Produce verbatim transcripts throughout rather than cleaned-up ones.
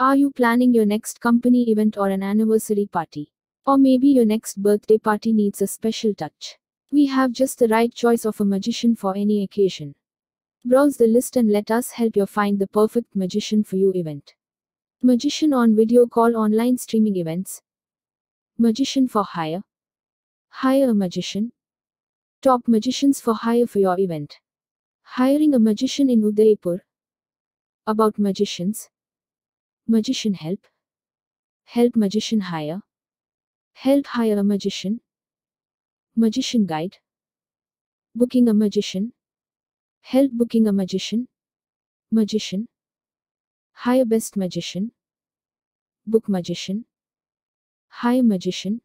Are you planning your next company event or an anniversary party? Or maybe your next birthday party needs a special touch? We have just the right choice of a magician for any occasion. Browse the list and let us help you find the perfect magician for your event. Magician on video call, online streaming events. Magician for hire. Hire a magician. Top magicians for hire for your event. Hiring a magician in Udaipur. About magicians. Magician help. Help magician hire. Help hire a magician. Magician guide. Booking a magician. Help booking a magician. Magician. Hire best magician. Book magician. Hire magician.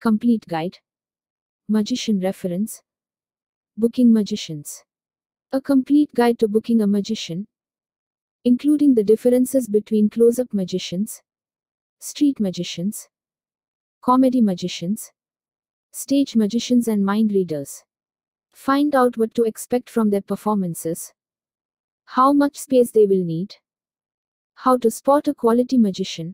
Complete guide. Magician reference. Booking magicians. A complete guide to booking a magician, including the differences between close-up magicians, street magicians, comedy magicians, stage magicians and mind readers. Find out what to expect from their performances, how much space they will need, how to spot a quality magician,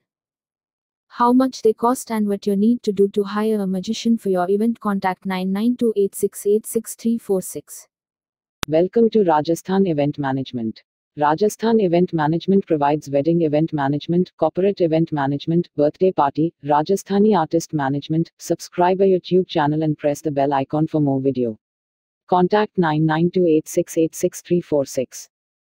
how much they cost and what you need to do to hire a magician for your event. Contact nine nine two eight six eight six three four six. Welcome to Rajasthan Event Management. Rajasthan Event Management provides wedding event management, corporate event management, birthday party, Rajasthani artist management. Subscribe our YouTube channel and press the bell icon for more video. Contact nine nine two eight six eight six three four six.